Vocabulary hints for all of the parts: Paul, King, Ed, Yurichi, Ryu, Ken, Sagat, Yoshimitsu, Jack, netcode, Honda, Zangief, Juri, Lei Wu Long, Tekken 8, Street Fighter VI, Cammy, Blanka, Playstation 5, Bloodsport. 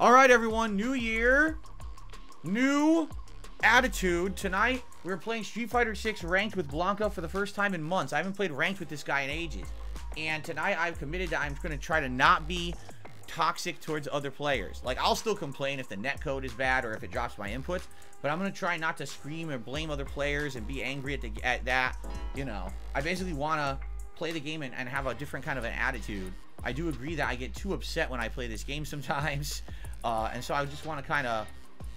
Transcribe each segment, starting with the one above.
All right, everyone. New year, new attitude. Tonight, we're playing Street Fighter VI ranked with Blanka for the first time in months. I haven't played ranked with this guy in ages. And tonight, I've committed that I'm going to try to not be toxic towards other players. Like, I'll still complain if the netcode is bad or if it drops my inputs. But I'm going to try not to scream or blame other players and be angry at that. You know, I basically want to play the game and have a different kind of an attitude. I do agree that I get too upset when I play this game sometimes. And so I just want to kind of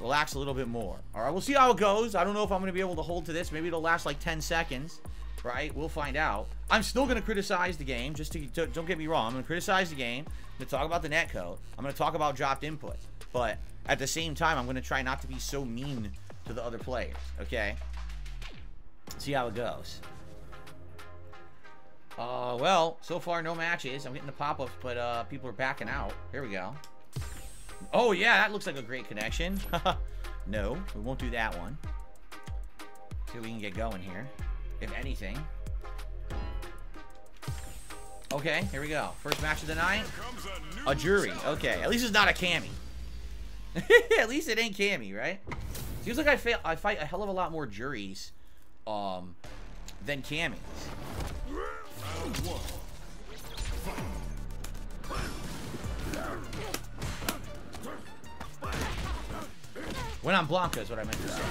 relax a little bit more. All right, we'll see how it goes. I don't know if I'm going to be able to hold to this. Maybe it'll last like 10 seconds, right? We'll find out. I'm still going to criticize the game, just to don't get me wrong. I'm going to criticize the game. I'm going to talk about the netcode. I'm going to talk about dropped inputs. But at the same time, I'm going to try not to be so mean to the other players, okay? See how it goes. Well, so far no matches. I'm getting the pop-ups, but people are backing out. Here we go. Oh, yeah, that looks like a great connection. No, we won't do that one. See if we can get going here, if anything. Okay, here we go. First match of the night. A Juri. Okay, at least it's not a Cammy. At least it ain't Cammy, right? Seems like I fight a hell of a lot more Juris than Cammys. When I'm Blanka is what I meant to say.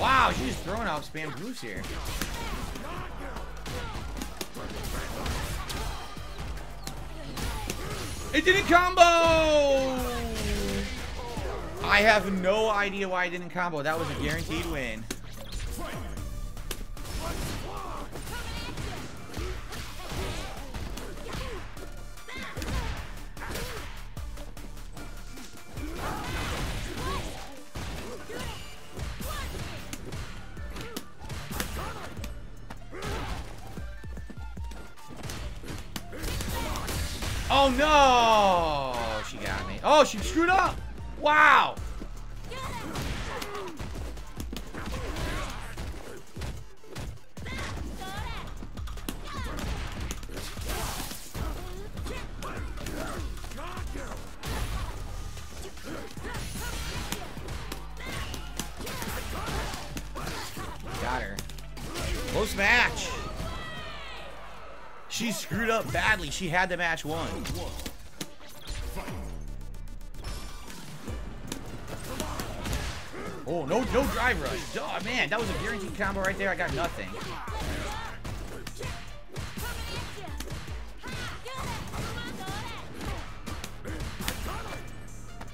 Wow, she's just throwing out spam moves here. It didn't combo! I have no idea why I didn't combo. That was a guaranteed win. Oh no! She got me. Oh, she screwed up! Wow! Got her. Close match! She screwed up badly. She had the match won. Oh, no drive rush. Oh, man, that was a guaranteed combo right there. I got nothing.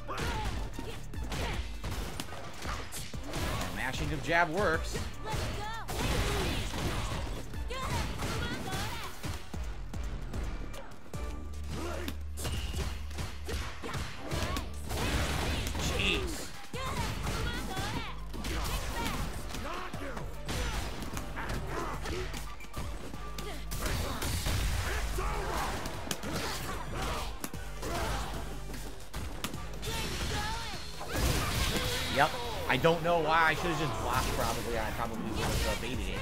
Oh, mashing of jab works. Yep. I don't know why. I should have just blocked probably. I probably would have baited it.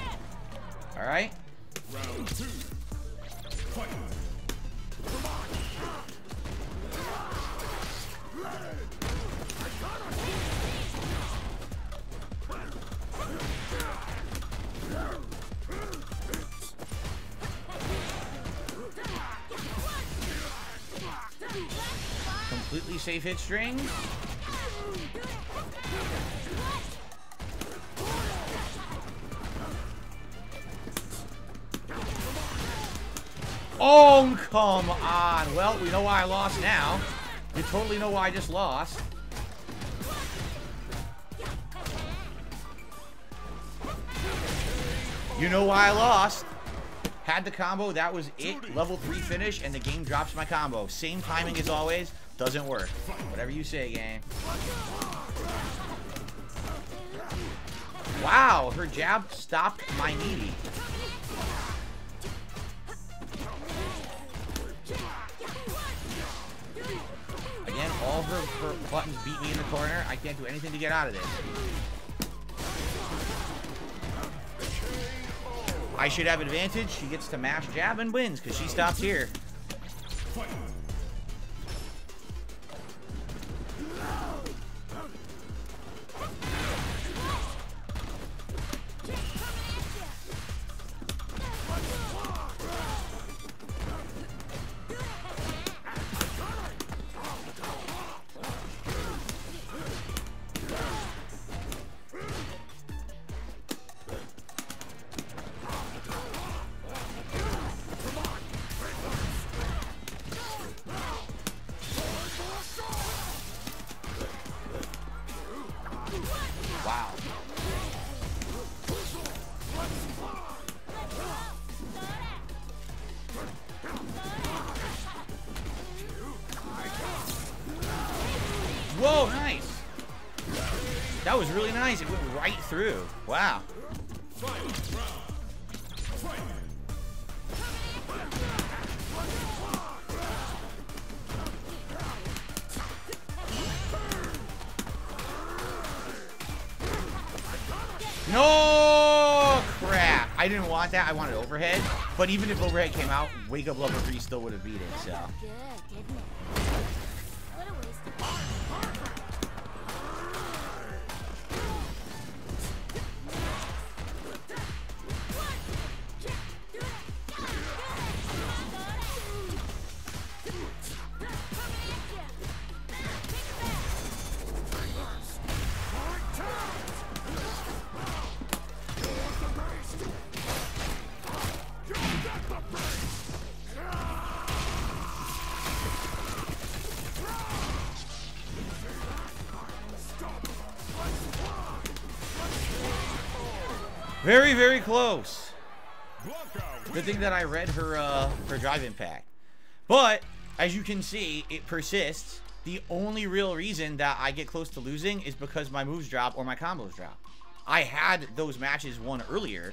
Alright. Round two. Fight. Completely safe hit string. Oh, come on. Well, we know why I lost now. You totally know why I just lost. You know why I lost. Had the combo, that was it. Level 3 finish, and the game drops my combo. Same timing as always. Doesn't work. Whatever you say, game. Wow, her jab stopped my knee. Again, all her buttons beat me in the corner. I can't do anything to get out of this. I should have advantage. She gets to mash jab and wins because she stops here. That was really nice. It went right through. Wow. No crap. I didn't want that. I wanted overhead. But even if overhead came out, wake up level 3 still would have beat it. So. Very, very close. Good thing that I read her drive impact. But, as you can see, it persists. The only real reason that I get close to losing is because my moves drop or my combos drop. I had those matches won earlier,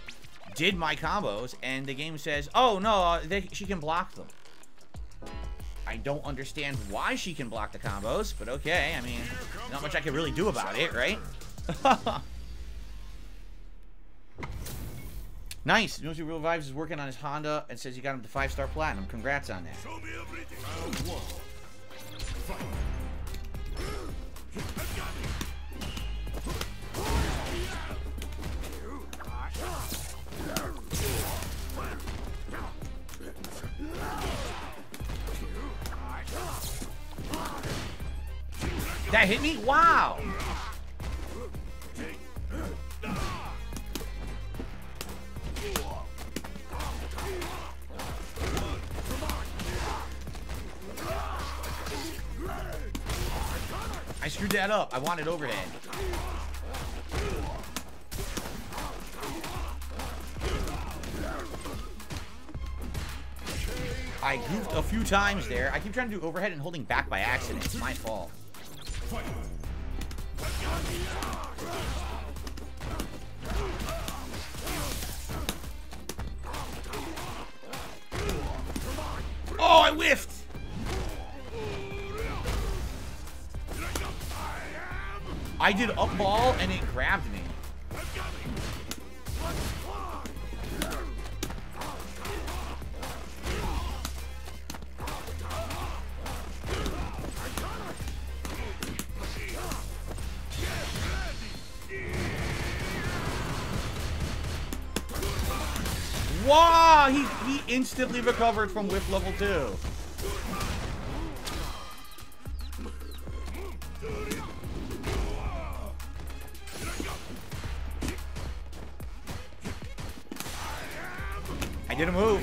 did my combos, and the game says, oh, no, she can block them. I don't understand why she can block the combos, but okay. I mean, not much I can really do about it, right? Nice. Nosy Real Vibes is working on his Honda and says he got him to 5-star platinum. Congrats on that. Show me everything. That hit me? Wow. I screwed that up. I wanted overhead. I goofed a few times there. I keep trying to do overhead and holding back by accident. It's my fault. Oh, I whiffed! I did up ball and it grabbed me. Wow, he instantly recovered from whiff level 2. I did a move.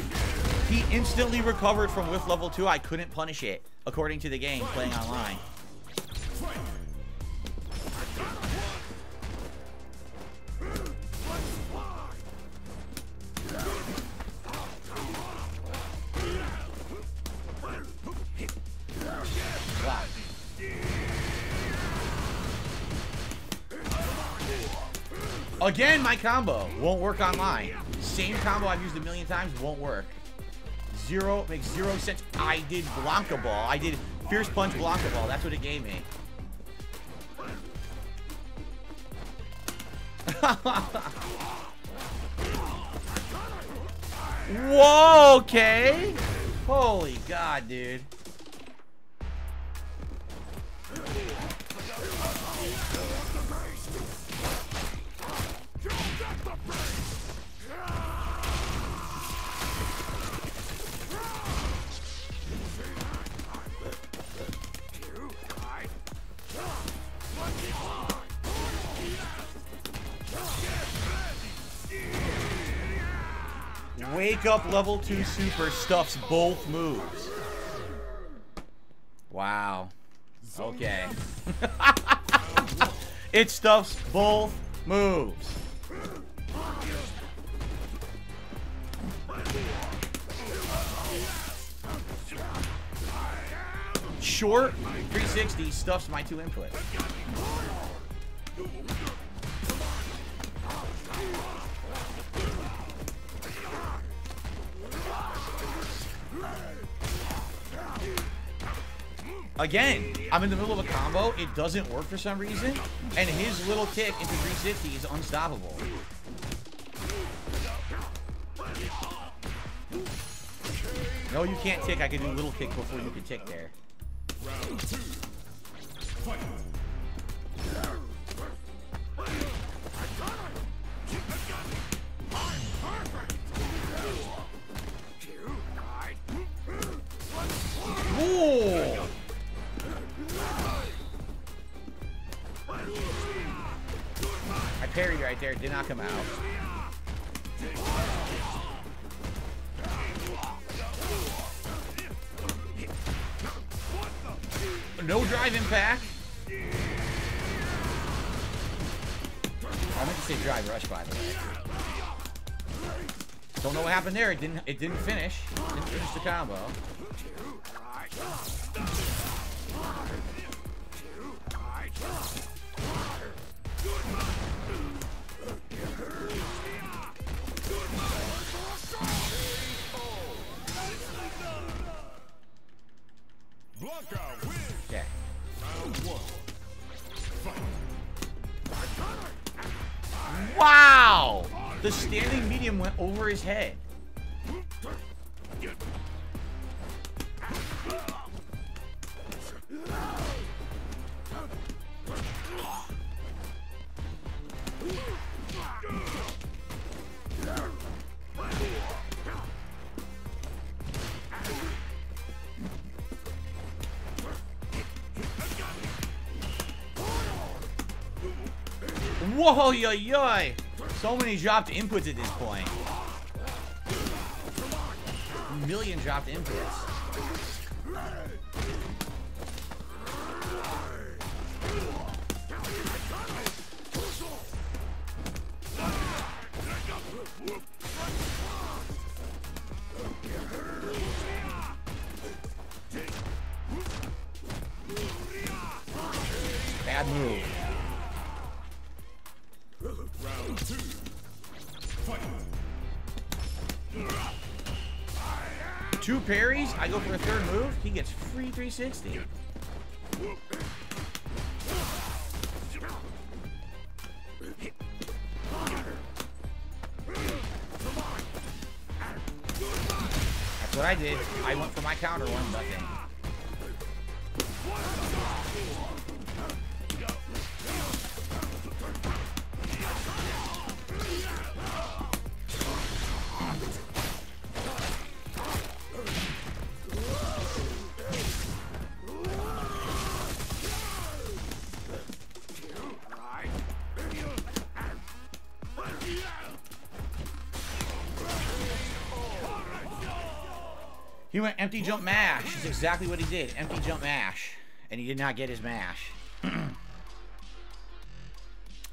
He instantly recovered from whiff level 2. I couldn't punish it, according to the game, playing online. Again, my combo won't work online. Same combo I've used a million times, won't work. Zero, makes 0 sense. I did Blanka Ball. I did Fierce Punch Blanka Ball. That's what it gave me. Whoa, okay. Holy God, dude. Wake up level 2 super stuffs both moves. Wow. Okay. It stuffs both moves. Short 360 stuffs my 2 inputs. Again, I'm in the middle of a combo. It doesn't work for some reason. And his little kick into 360 is unstoppable. No, you can't tick. I can do little kick before you can tick there. Ooh. I parried right there. Did not come out. No drive impact. I meant to say drive rush, by the way. Don't know what happened there. It didn't finish. Didn't finish the combo. Okay. Wow! The standing medium went over his head. Whoa, yo, yo! So many dropped inputs at this point. A million dropped inputs. Bad move. Two parries, I go for a third move, he gets free 360. That's what I did. I went for my counter one, nothing. He went empty jump mash. That's exactly what he did. Empty jump mash. And he did not get his mash. I'm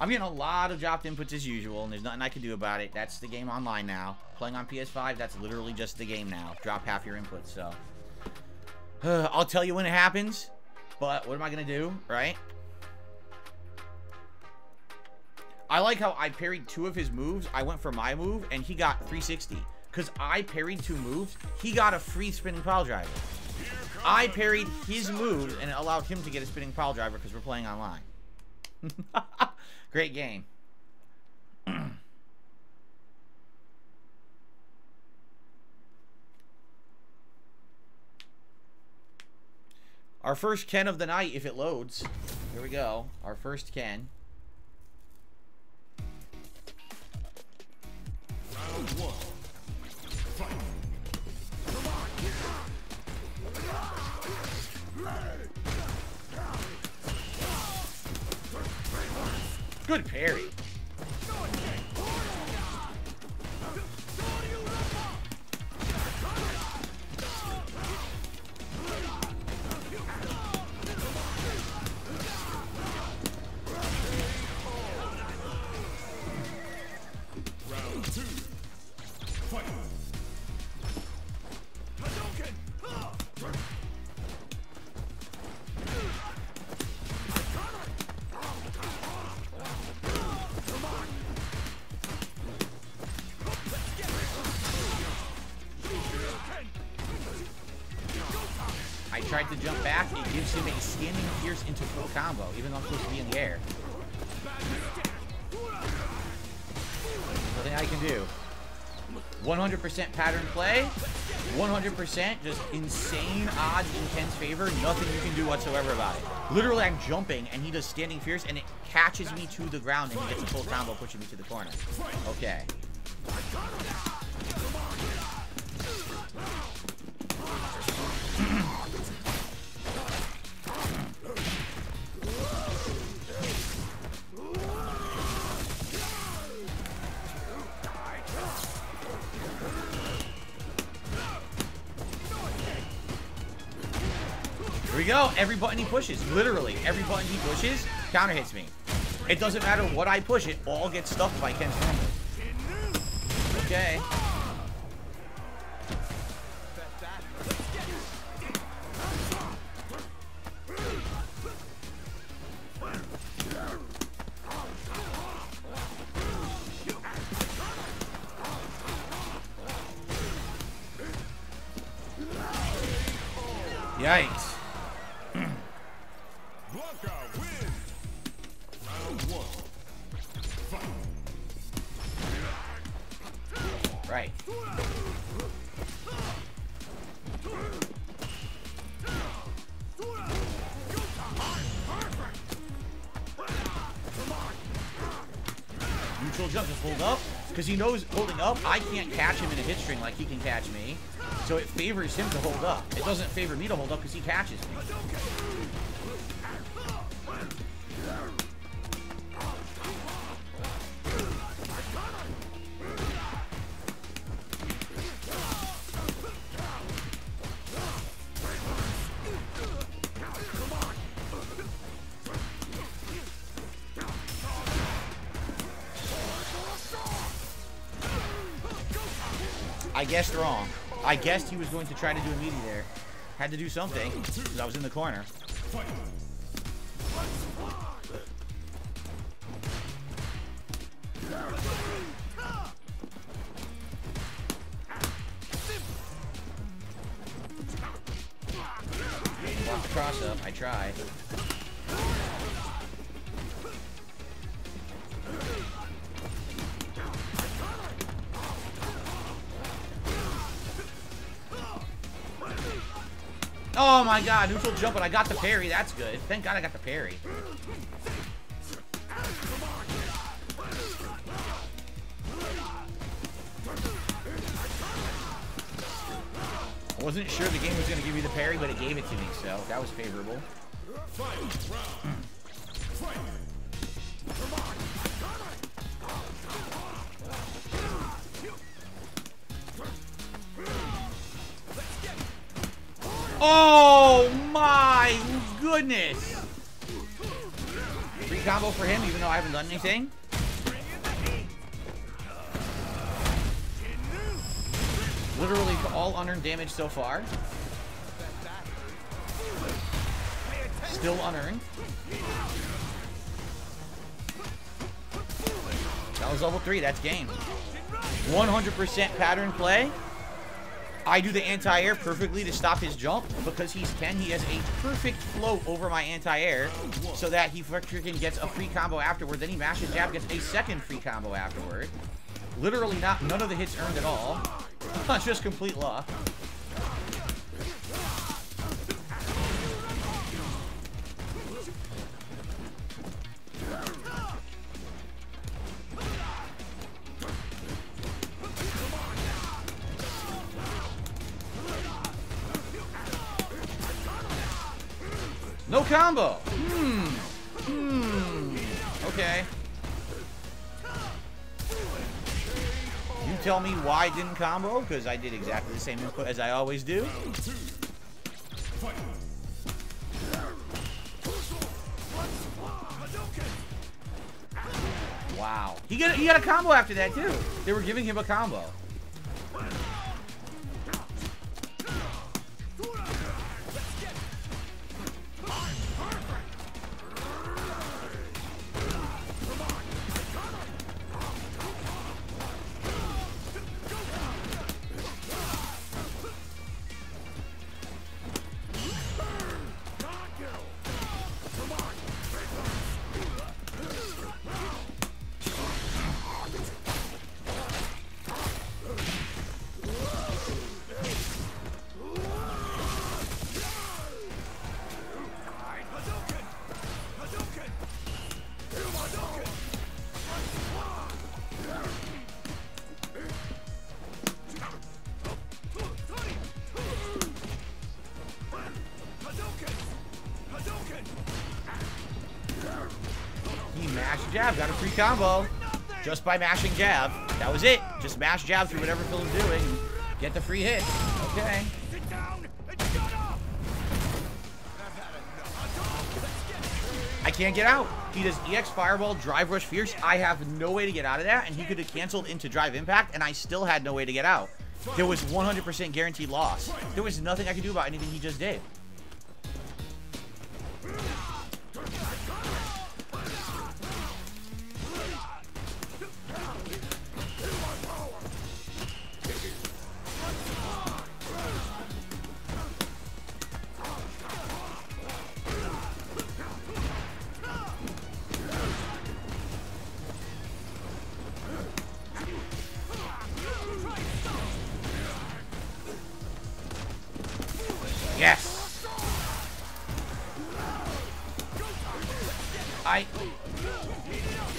getting a lot of dropped inputs as usual, and there's nothing I can do about it. That's the game online now. Playing on PS5, that's literally just the game now. Drop half your inputs, so... I'll tell you when it happens, but what am I going to do, right? I like how I parried two of his moves. I went for my move, and he got 360. Because I parried two moves, he got a free spinning pile driver. I parried his move, and it allowed him to get a spinning pile driver because we're playing online. Great game. Our first Ken of the night, if it loads. Here we go. Our first Ken. Round one. Fight. Good parry. Tried to jump back, it gives him a standing pierce into full combo, even though I'm supposed to be in the air. Nothing I can do. 100% pattern play, 100% just insane odds in Ken's favor, nothing you can do whatsoever about it. Literally, I'm jumping, and he does standing fierce, and it catches me to the ground, and he gets a full combo pushing me to the corner. Okay. Go. Every button he pushes, literally every button he pushes, counter hits me. It doesn't matter what I push, it all gets stuffed by Ken's combo. Okay. Yikes. Because he knows holding up, I can't catch him in a hit string like he can catch me. So it favors him to hold up. It doesn't favor me to hold up because he catches me. I guessed wrong. I guessed he was going to try to do a meaty there. Had to do something, because I was in the corner. Blocked the cross up, I tried. Oh my god, neutral jump, and I got the parry. That's good. Thank god I got the parry. I wasn't sure the game was going to give you the parry, but it gave it to me, so that was favorable. Oh my goodness! Free combo for him, even though I haven't done anything. Literally all unearned damage so far. Still unearned. That was level 3, that's game. 100% pattern play. I do the anti-air perfectly to stop his jump. Because he's Ken, he has a perfect float over my anti-air. So that he freaking gets a free combo afterward. Then he mashes jab, gets a second free combo afterward. Literally none of the hits earned at all. That's just complete luck. No combo. Okay. You tell me why I didn't combo, because I did exactly the same input as I always do. Wow. He got a combo after that, too. They were giving him a combo. Jab, got a free combo just by mashing jab. That was it. Just mash jab through whatever Phil's doing. Get the free hit. Okay. I can't get out. He does EX Fireball, Drive Rush Fierce. I have no way to get out of that, and he could have canceled into Drive Impact, and I still had no way to get out. There was 100% guaranteed loss. There was nothing I could do about anything he just did. Yes!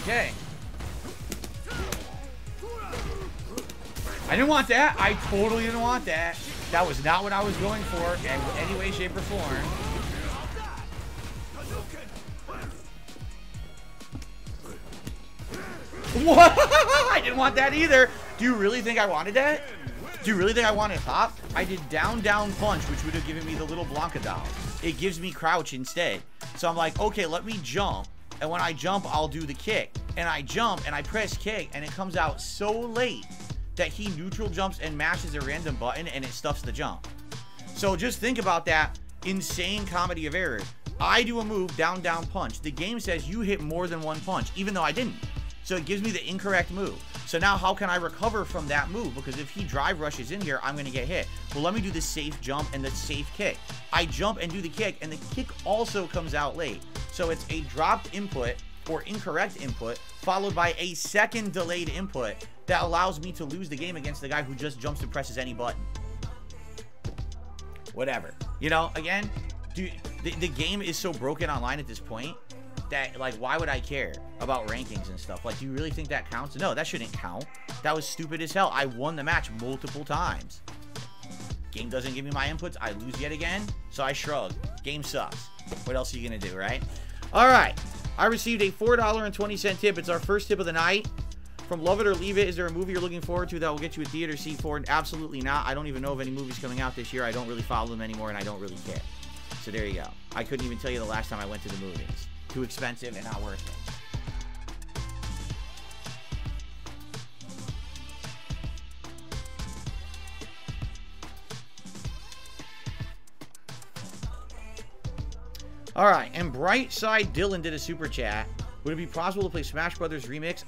Okay. I didn't want that. I totally didn't want that. That was not what I was going for in any way, shape, or form. What? I didn't want that either. Do you really think I wanted that? Do you really think I wanted hop? I did down, down punch, which would have given me the little Blanka down. It gives me crouch instead. So I'm like, okay, let me jump. And when I jump, I'll do the kick. And I jump and I press kick and it comes out so late that he neutral jumps and mashes a random button and it stuffs the jump. So just think about that insane comedy of errors. I do a move, down, down punch. The game says you hit more than one punch, even though I didn't. So it gives me the incorrect move. So now how can I recover from that move? Because if he drive rushes in here, I'm going to get hit. Well, let me do the safe jump and the safe kick. I jump and do the kick, and the kick also comes out late. So it's a dropped input or incorrect input followed by a second delayed input that allows me to lose the game against the guy who just jumps and presses any button. Whatever. You know, again, dude, the game is so broken online at this point. That, like, why would I care about rankings and stuff? Like, do you really think that counts? No, that shouldn't count. That was stupid as hell. I won the match multiple times. Game doesn't give me my inputs. I lose yet again, so I shrug. Game sucks. What else are you going to do, right? All right. I received a $4.20 tip. It's our first tip of the night From Love It or Leave It, is there a movie you're looking forward to that will get you a theater seat for? Absolutely not. I don't even know of any movies coming out this year. I don't really follow them anymore, and I don't really care. So there you go. I couldn't even tell you the last time I went to the movies. Too expensive and not worth it. Alright, and Brightside Dylan did a super chat. Would it be possible to play Smash Brothers Remix?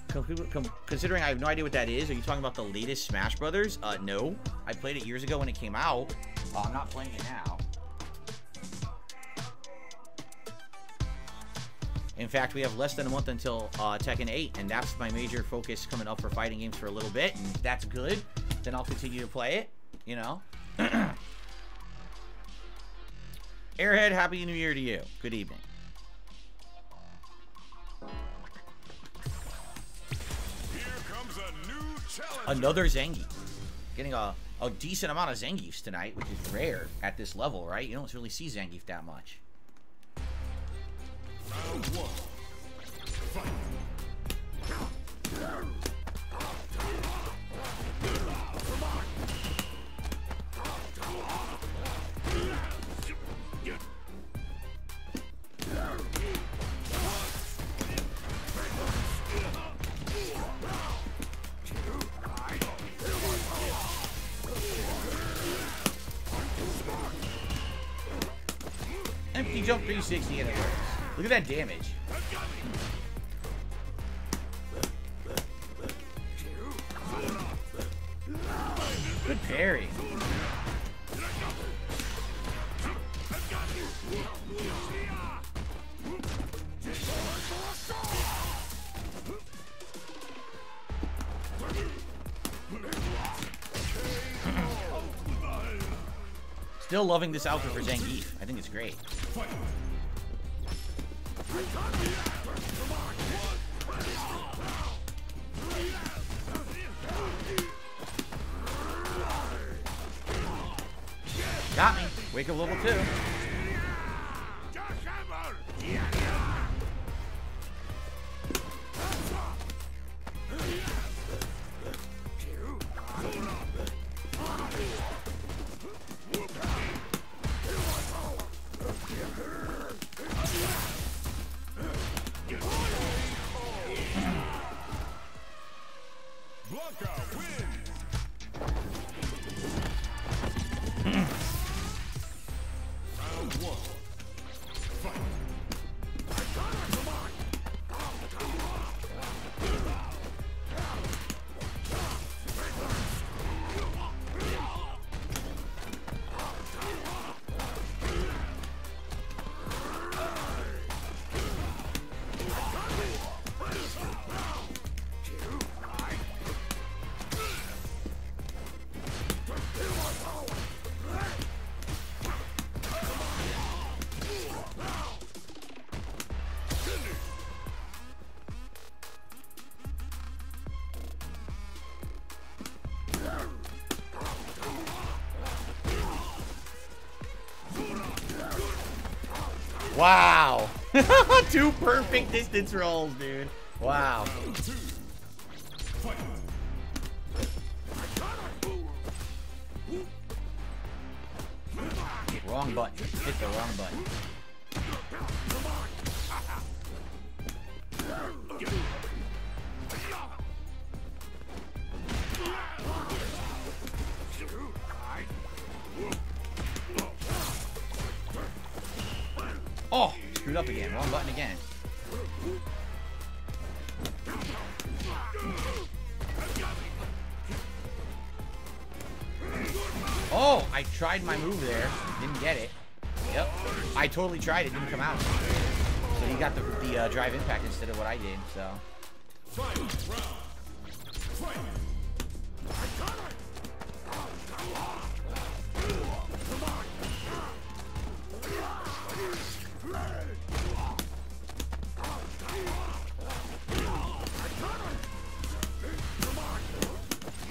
Considering I have no idea what that is. Are you talking about the latest Smash Brothers? No. I played it years ago when it came out. I'm not playing it now. In fact, we have less than a month until Tekken 8, and that's my major focus coming up for fighting games for a little bit. And if that's good, then I'll continue to play it, you know? Airhead, Happy New Year to you. Good evening. Here comes a new challenger. Another Zangief. Getting a decent amount of Zangiefs tonight, which is rare at this level, right? You don't really see Zangief that much. Round one. Fight. Empty jump 360 and it works. Look at that damage. Good parry. Still loving this outfit for Zangief. I think it's great. Got me. Wake up level 2. Wow. 2 perfect distance rolls, dude. Wow. Wrong button. Hit the wrong button. Oh, screwed up again. Wrong button again. Oh, I tried my move there. Didn't get it. Yep. I totally tried it. Didn't come out. So he got the drive impact instead of what I did, so.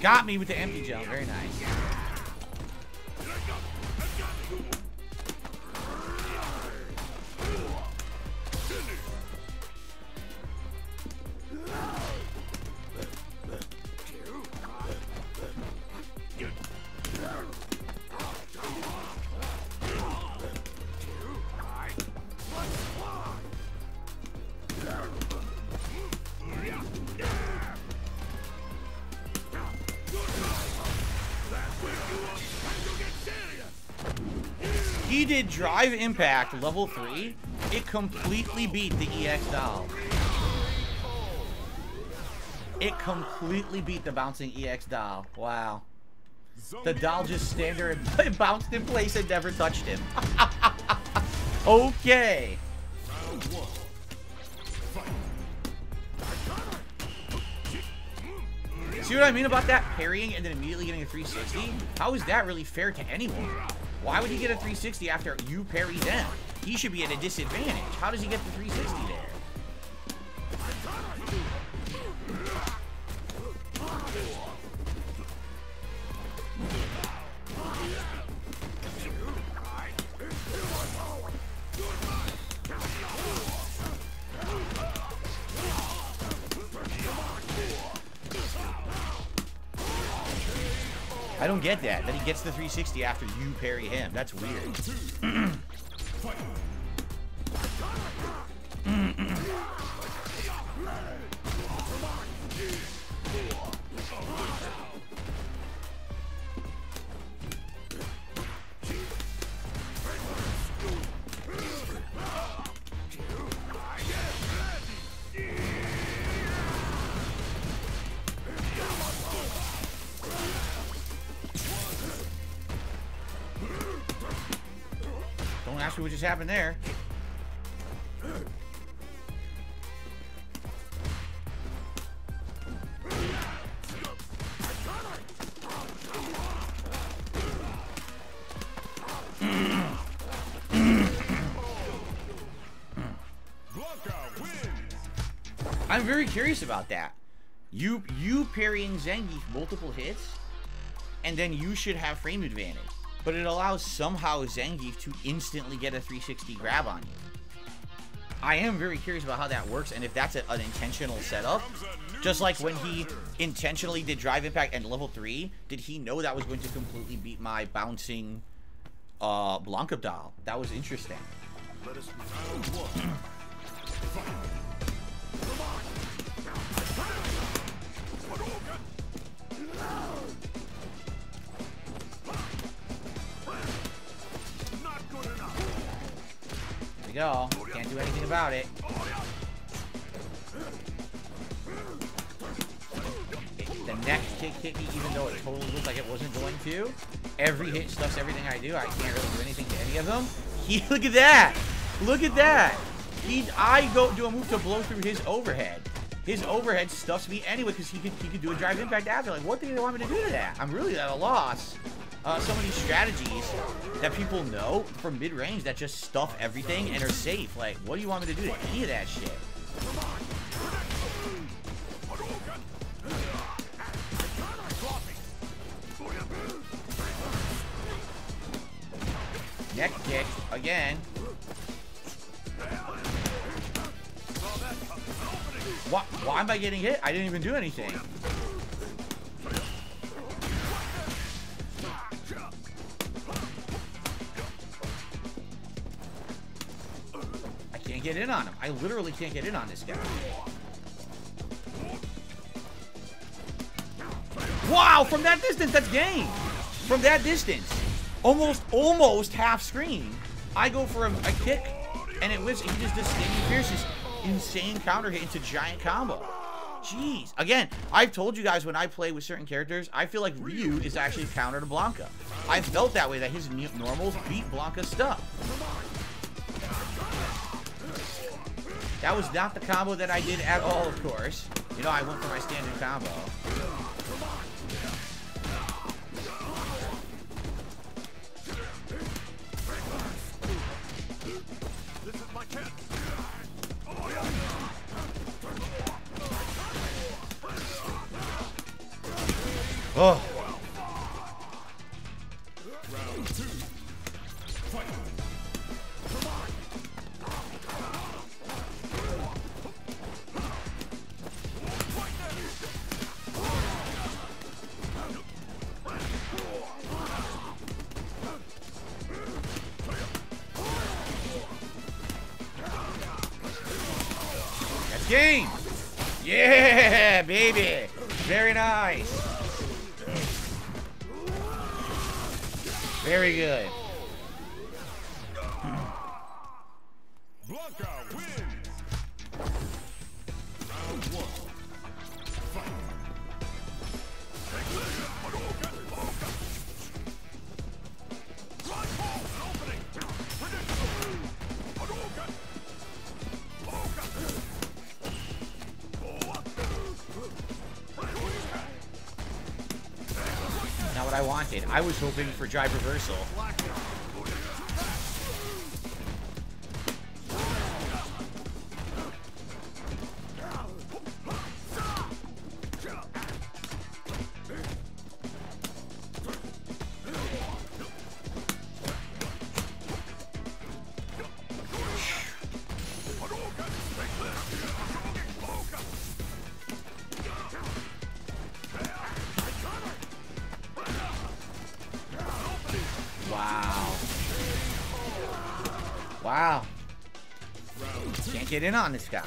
Got me with the empty jump. Very nice. he did Drive Impact level 3, it completely beat the EX doll. It completely beat the bouncing EX doll. Wow. The doll just stand there and bounced in place and never touched him. Okay. See what I mean about that parrying and then immediately getting a 360? How is that really fair to anyone? Why would he get a 360 after you parry them? He should be at a disadvantage. How does he get the 360 there? I don't get that. That he gets the 360 after you parry him. That's weird. What just happened there? I'm very curious about that. You parrying Zangief multiple hits, and then you should have frame advantage. But it allows somehow Zangief to instantly get a 360 grab on you. I am very curious about how that works and if that's an intentional setup. Just like when he intentionally did Drive Impact and level 3, did he know that was going to completely beat my bouncing Blanka doll? That was interesting. Let us go. Can't do anything about it. The next kick hit me even though it totally looked like it wasn't going to. Every hit stuffs everything I do. I can't really do anything to any of them. He, look at that! Look at that! I go do a move to blow through his overhead. His overhead stuffs me anyway because he could do a Drive Impact after. Like, what do they want me to do to that? I'm really at a loss. So many strategies that people know from mid-range that just stuff everything and are safe. Like, what do you want me to do to any of that shit? Neck kick again. Why am I getting hit? I didn't even do anything. Get in on him. I literally can't get in on this guy. Wow, from that distance, that's game. From that distance, almost half screen, I go for a kick and it whips and he just distinctly pierces. Insane counter hit into giant combo. Jeez. Again, I've told you guys when I play with certain characters, I feel like Ryu is actually counter to Blanka. I felt that way, that his normals beat Blanka's stuff. That was not the combo that I did at all, of course. You know, I went for my standard combo. This is my kid. Oh, yeah. Oh. Game! Yeah, baby! Very nice! Very good. Blanka wins! Round one. Not what I wanted. I was hoping for drive reversal. Wow. Can't get in on this guy.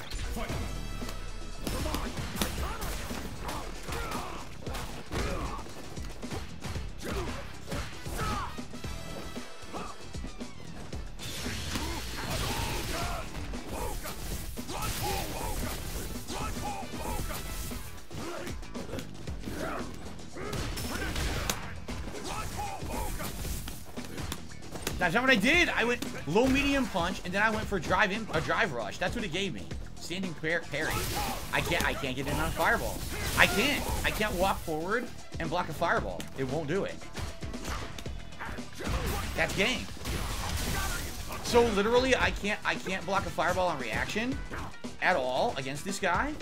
That's not what I did. I went low medium punch, and then I went for a drive rush. That's what it gave me. Standing parry. I can't get in on a fireball. I can't walk forward and block a fireball. It won't do it. That's game. So literally, I can't block a fireball on reaction at all against this guy.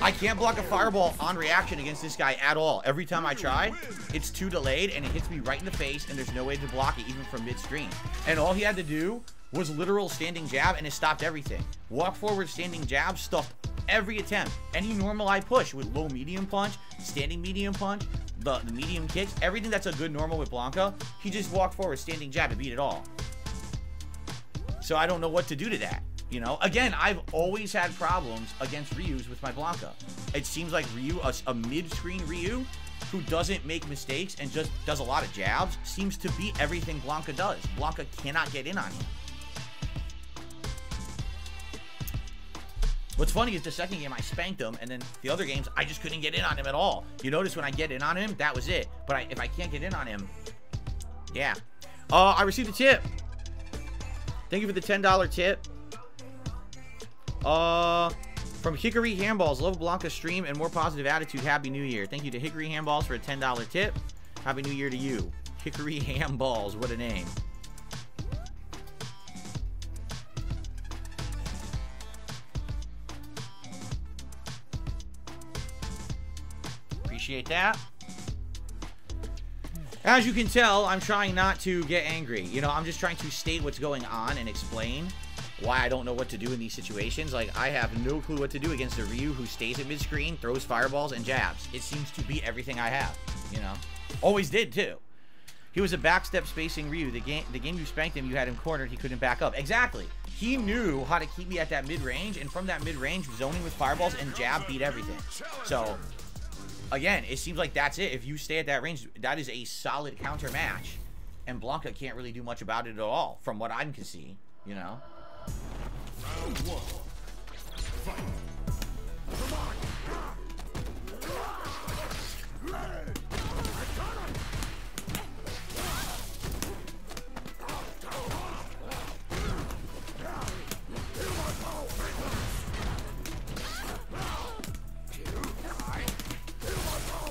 I can't block a fireball on reaction against this guy at all. Every time I try, it's too delayed, and it hits me right in the face, and there's no way to block it, even from midstream. And all he had to do was literal standing jab, and it stopped everything. Walk forward, standing jab, stopped every attempt. Any normal I push with low medium punch, standing medium punch, the medium kicks, everything that's a good normal with Blanka, he just walked forward, standing jab, and beat it all. So I don't know what to do to that. You know, again, I've always had problems against Ryu's with my Blanka. It seems like Ryu, a mid-screen Ryu, who doesn't make mistakes and just does a lot of jabs, seems to beat everything Blanka does. Blanka cannot get in on him. What's funny is the second game I spanked him, and then the other games, I just couldn't get in on him at all. You notice when I get in on him, that was it. But if I can't get in on him, yeah. I received a tip. Thank you for the $10 tip. From Hickory Handballs, love Blanka's stream and more positive attitude. Happy New Year. Thank you to Hickory Handballs for a $10 tip. Happy New Year to you. Hickory Handballs, what a name. Appreciate that. As you can tell, I'm trying not to get angry. You know, I'm just trying to state what's going on and explain why I don't know what to do in these situations. Like, I have no clue what to do against a Ryu who stays at mid-screen, throws fireballs, and jabs. It seems to beat everything I have, you know? Always did, too. He was a backstep spacing Ryu. The game you spanked him, you had him cornered. He couldn't back up. Exactly. He knew how to keep me at that mid-range, and from that mid-range, zoning with fireballs and jab beat everything. So, again, it seems like that's it. If you stay at that range, that is a solid counter match, and Blanka can't really do much about it at all, from what I can see, you know? Round one. Fight.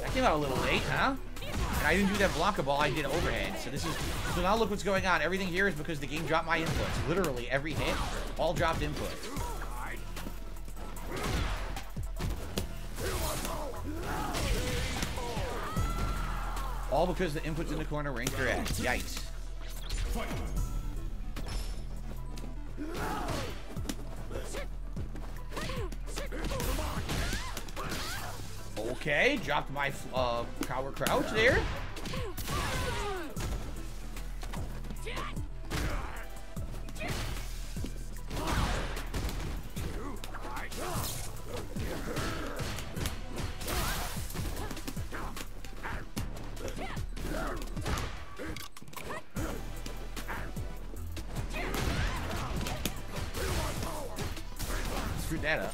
That came out a little late, huh? And I didn't do that Blanka ball, I did overhead. So this is, so now look what's going on. Everything here is because the game dropped my inputs. Literally every hit, all dropped inputs. All because the inputs in the corner were incorrect. Yikes. Okay, dropped my power crouch there. screwed that up.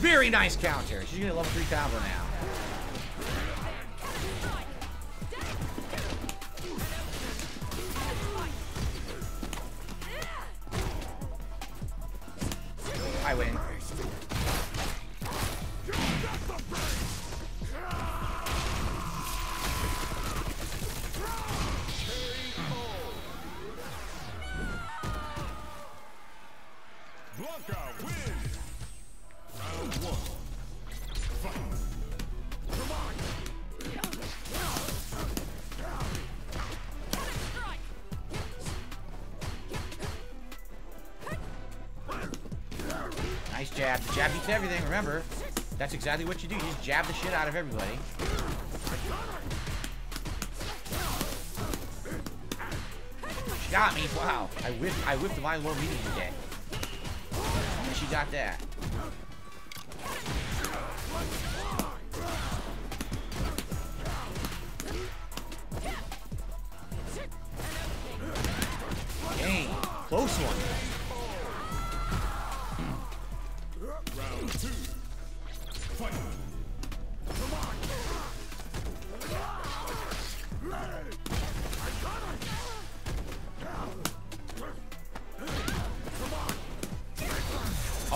Very nice counter. She's gonna level 3 combo now. I win. Jab. The jab beats everything, remember. That's exactly what you do. You just jab the shit out of everybody. She got me. Wow. I whipped the Divine Lord meeting today. And she got that. Dang. Close one.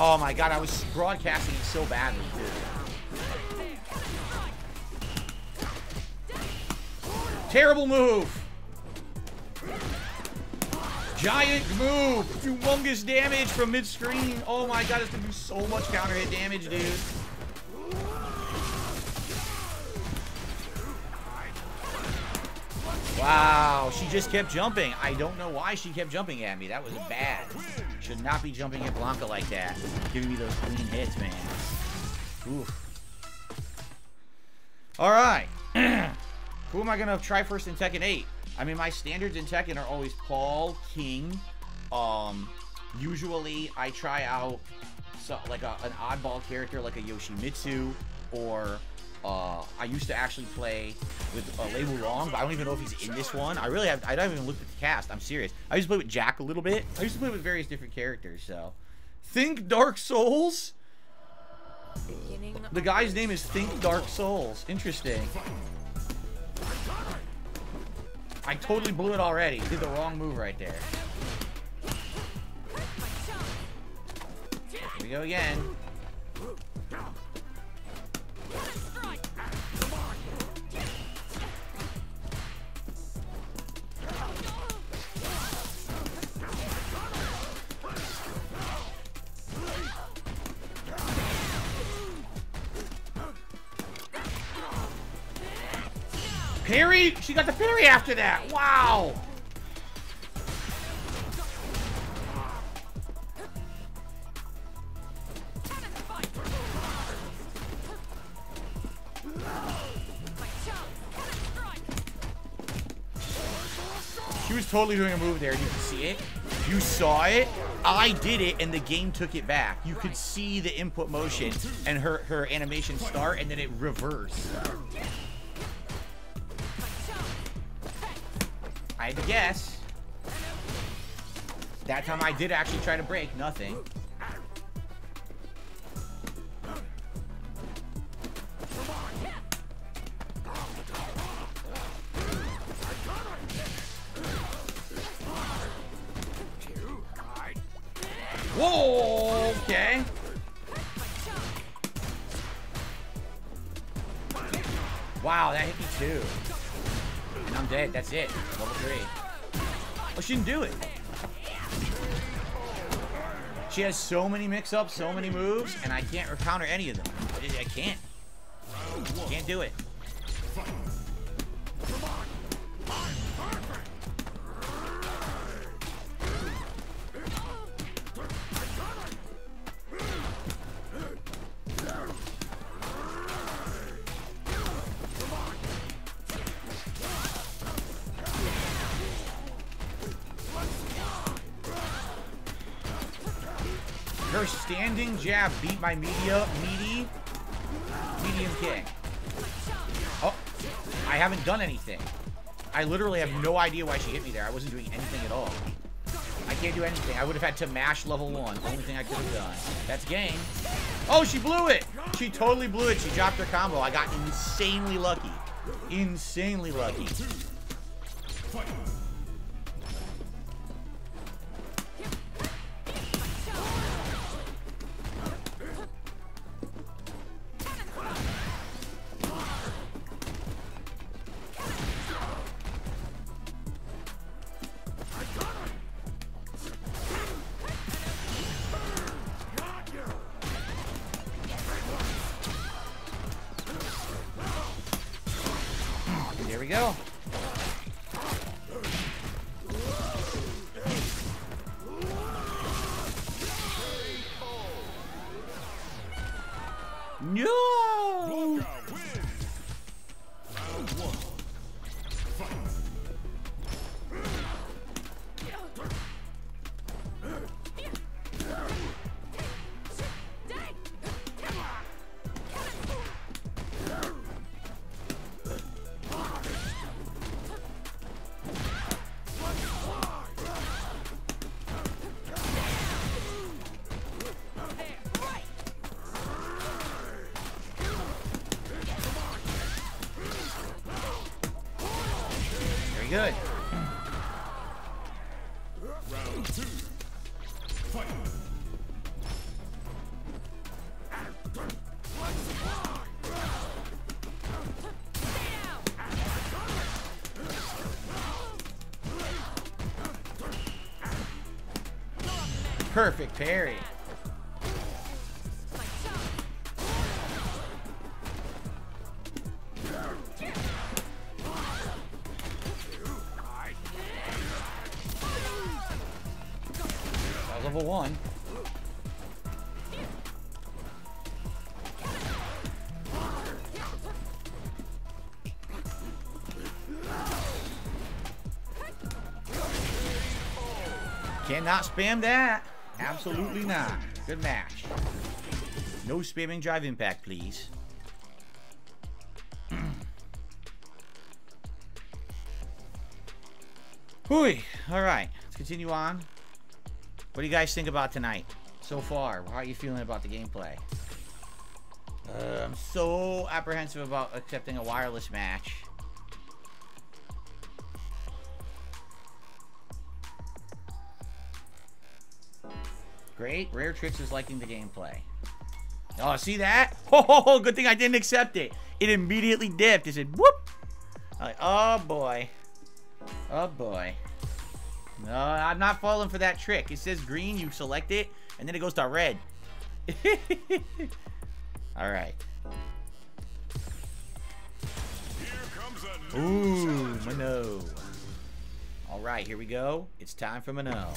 Oh my god, I was broadcasting it so badly, dude. Terrible move! Giant move! Humongous damage from mid-screen! Oh my god, it's gonna do so much counter hit damage, dude. Wow, she just kept jumping. I don't know why she kept jumping at me. That was bad. Should not be jumping at Blanka like that. Giving me those clean hits, man. Oof. Alright. Who am I gonna try first in Tekken 8? I mean, my standards in Tekken are always Paul, King. Usually I try out an oddball character like a Yoshimitsu, or I used to actually play with Lei Wu Long, but I don't even know if he's in this one. I don't even look at the cast. I'm serious. I used to play with Jack a little bit. I used to play with various different characters. So, Think Dark Souls. The guy's name is Think Dark Souls. Interesting. I totally blew it already. Did the wrong move right there. Here we go again. Parry? She got the parry after that. Wow. She was totally doing a move there. You can see it. You saw it. I did it, and the game took it back. You could see the input motion and her animation start, and then it reversed. I had to guess. That time I did actually try to break. Nothing. Whoa! Okay. Wow, that hit me too. And I'm dead. That's it. Level 3. Oh, she didn't do it. She has so many mix-ups, so many moves, and I can't counter any of them. I can't. Can't do it. Her standing jab beat my medium kick. Oh, I haven't done anything. I literally have no idea why she hit me there. I wasn't doing anything at all. I can't do anything. I would have had to mash level 1. The only thing I could have done. That's game. Oh, she blew it. She totally blew it. She dropped her combo. I got insanely lucky. Insanely lucky. Go. No. Blanka wins. Round one. Good. Round two. Fight. Perfect parry. Level 1. Cannot spam that. Absolutely not. Good match. No spamming drive impact, please. Hooey. All right. Let's continue on. What do you guys think about tonight so far? How are you feeling about the gameplay? I'm so apprehensive about accepting a wireless match. Great. Rare Tricks is liking the gameplay. Oh, see that? Oh, good thing I didn't accept it. It immediately dipped. It said, whoop. I'm like, oh, boy. Oh, boy. No, I'm not falling for that trick. It says green, you select it, and then it goes to red. All right. Here comes a ooh, Mano. All right, here we go. It's time for Mano.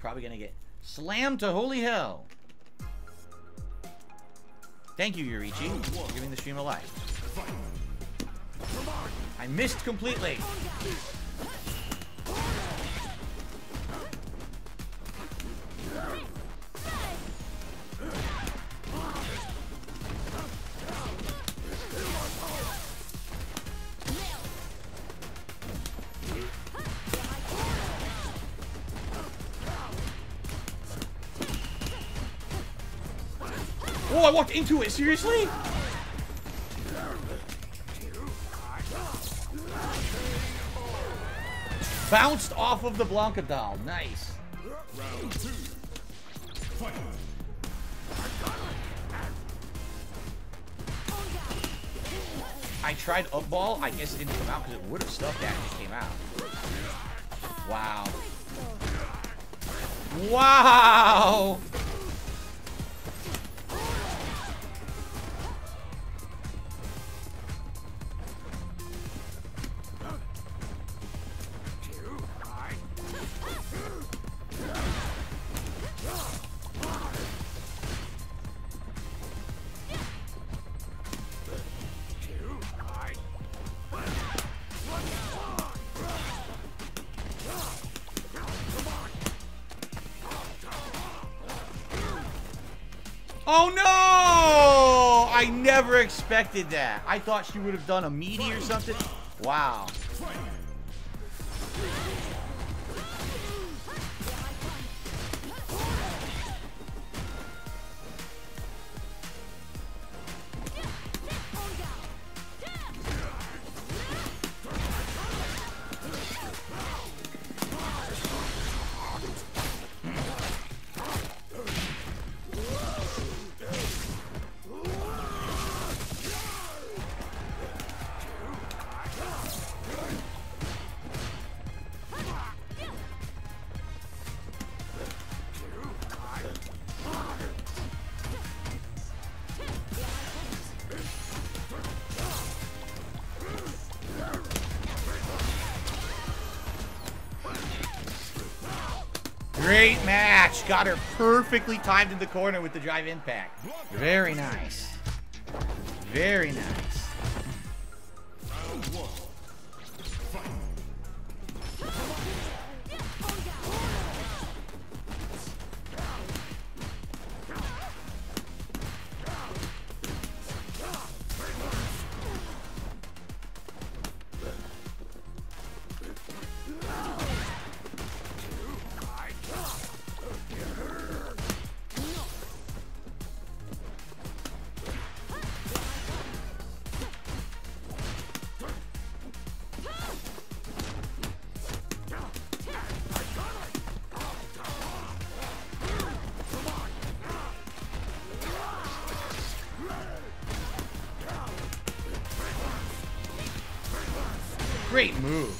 Probably going to get slammed to holy hell. Thank you, Yurichi, for giving the stream a like. I missed completely. Oh, I walked into it, seriously? Bounced off of the Blanka doll. Nice. Round two. Fight. I tried up ball. I guess it didn't come out because it would have stuffed that if it came out. Wow. Wow. Oh no! I never expected that. I thought she would have done a meaty or something. Wow. Great match. Got her perfectly timed in the corner with the drive impact. Very nice. Very nice. Great move.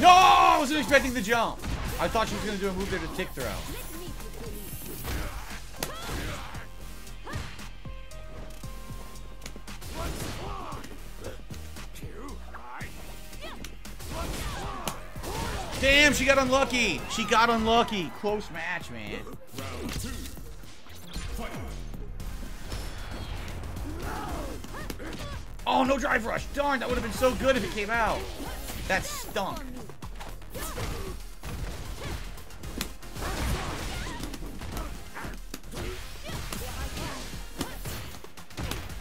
No, I wasn't expecting the jump. I thought she was going to do a move there to kick throw. Damn, she got unlucky. She got unlucky. Close match, man. Oh, no drive rush. Darn, that would have been so good if it came out. That stunk.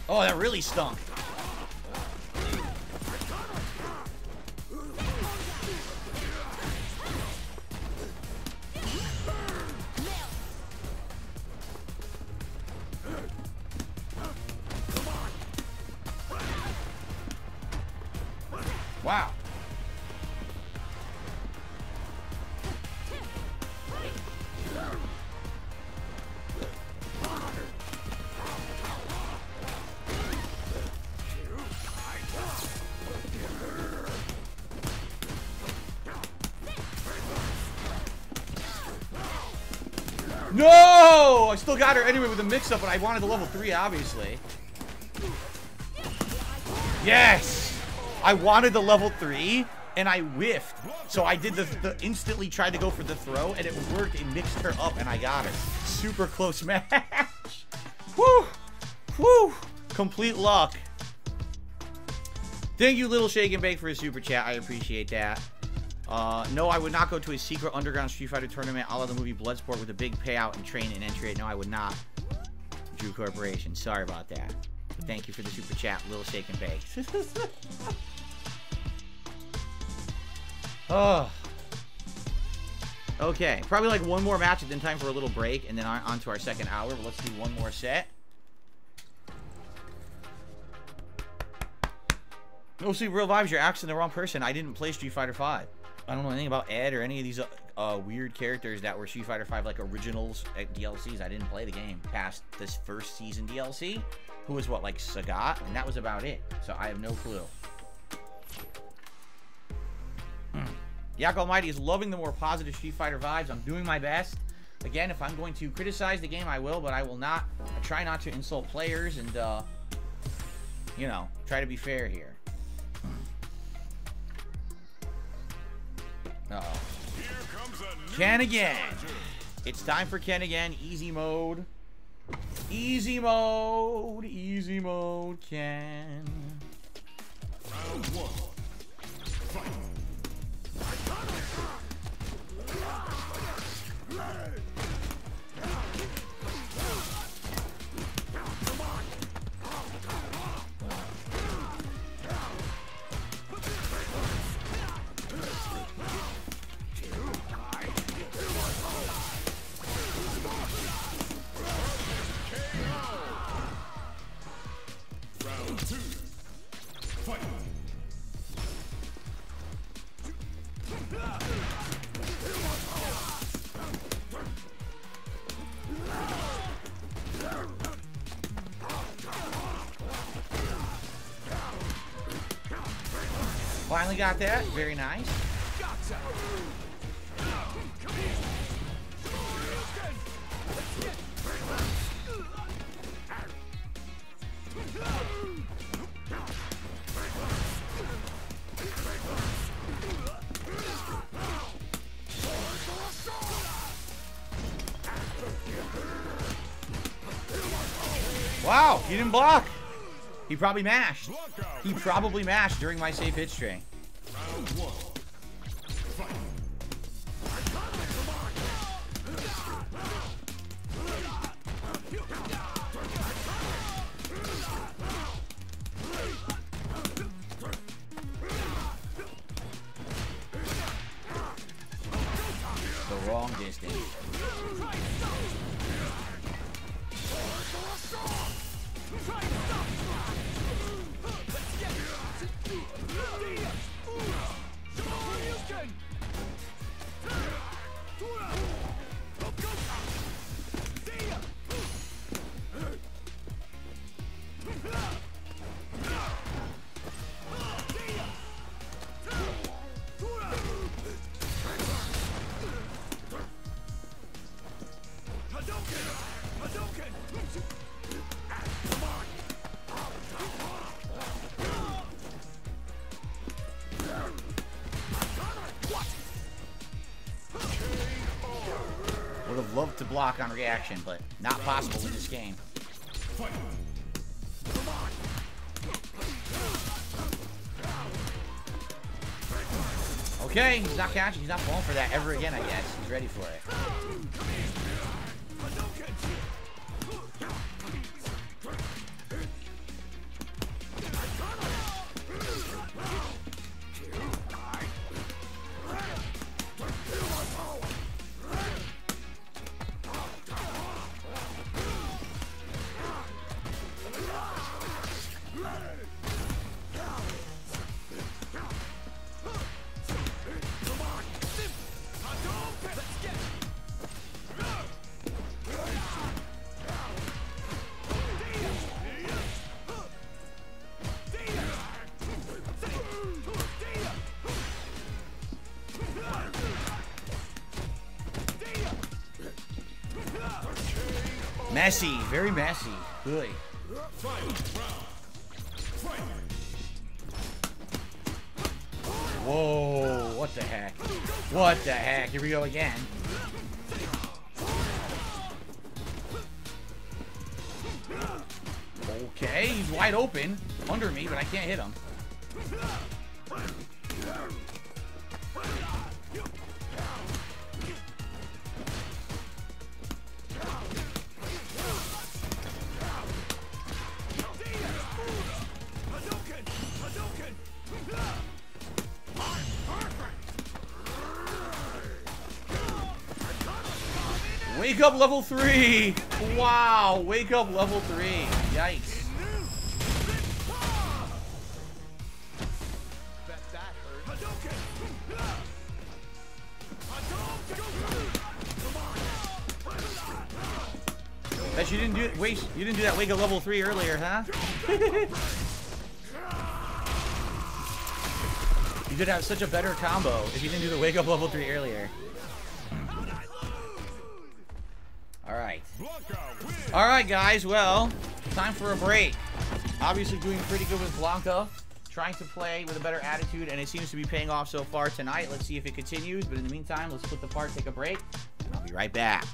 Oh, that really stunk. Wow. No! I still got her anyway with a mix-up, but I wanted the level 3, obviously. Yes! I wanted the level 3, and I whiffed. So I did the instantly tried to go for the throw, and it worked. It mixed her up, and I got her. Super close match. Woo! Woo! Complete luck. Thank you, Little Shake and Bake, for his super chat. I appreciate that. No, I would not go to a secret underground Street Fighter tournament a la the movie Bloodsport with a big payout and train and entry rate. No, I would not. Drew Corporation. Sorry about that. But thank you for the super chat, Little Shake and Bake. Oh. Okay, probably like one more match and then time for a little break and then on to our second hour. But let's do one more set. No Sleep Real Vibes, you're asking the wrong person. I didn't play Street Fighter V. I don't know anything about Ed or any of these weird characters that were Street Fighter V like originals at DLCs. I didn't play the game past this first season DLC. Who was what, like Sagat? And that was about it. So I have no clue. Yak Almighty is loving the more positive Street Fighter vibes. I'm doing my best. Again, if I'm going to criticize the game, I will, but I will not. I try not to insult players and, you know, try to be fair here. Uh-oh. Ken again. It's time for Ken again. Easy mode. Easy mode. Easy mode, Ken. Round one. Fight. Finally got that. Very nice. Wow, he didn't block. He probably mashed. He probably mashed during my safe hit string. The wrong distance. Love to block on reaction, but not possible in this game. Okay, he's not catching, he's not falling for that ever again, I guess. He's ready for it. Messy, very messy. Good. Whoa, what the heck? What the heck? Here we go again. Okay, he's wide open under me, but I can't hit him. Wake up level 3! Wow, wake up level 3. Yikes. Bet you didn't do it. Wait, you didn't do that wake up level 3 earlier, huh? You did have such a better combo if you didn't do the wake up level 3 earlier. Alright guys, well, time for a break. Obviously doing pretty good with Blanka, trying to play with a better attitude, and it seems to be paying off so far tonight. Let's see if it continues, but in the meantime, let's flip the part, take a break, and I'll be right back.